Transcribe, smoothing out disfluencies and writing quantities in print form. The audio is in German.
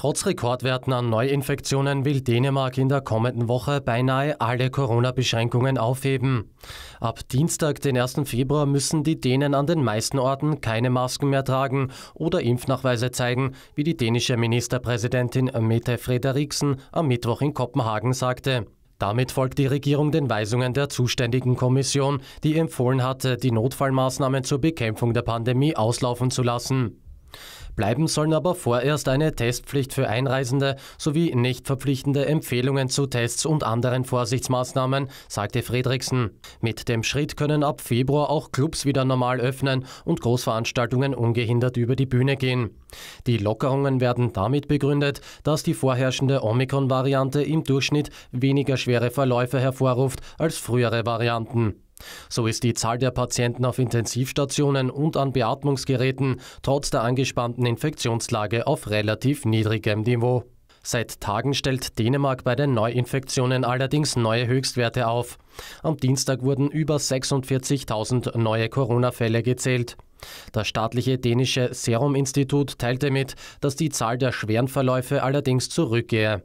Trotz Rekordwerten an Neuinfektionen will Dänemark in der kommenden Woche beinahe alle Corona-Beschränkungen aufheben. Ab Dienstag, den 1. Februar, müssen die Dänen an den meisten Orten keine Masken mehr tragen oder Impfnachweise zeigen, wie die dänische Ministerpräsidentin Mette Frederiksen am Mittwoch in Kopenhagen sagte. Damit folgt die Regierung den Weisungen der zuständigen Kommission, die empfohlen hatte, die Notfallmaßnahmen zur Bekämpfung der Pandemie auslaufen zu lassen. Bleiben sollen aber vorerst eine Testpflicht für Einreisende sowie nicht verpflichtende Empfehlungen zu Tests und anderen Vorsichtsmaßnahmen, sagte Frederiksen. Mit dem Schritt können ab Februar auch Clubs wieder normal öffnen und Großveranstaltungen ungehindert über die Bühne gehen. Die Lockerungen werden damit begründet, dass die vorherrschende Omikron-Variante im Durchschnitt weniger schwere Verläufe hervorruft als frühere Varianten. So ist die Zahl der Patienten auf Intensivstationen und an Beatmungsgeräten trotz der angespannten Infektionslage auf relativ niedrigem Niveau. Seit Tagen stellt Dänemark bei den Neuinfektionen allerdings neue Höchstwerte auf. Am Dienstag wurden über 46.000 neue Corona-Fälle gezählt. Das staatliche dänische Seruminstitut teilte mit, dass die Zahl der schweren Verläufe allerdings zurückgehe.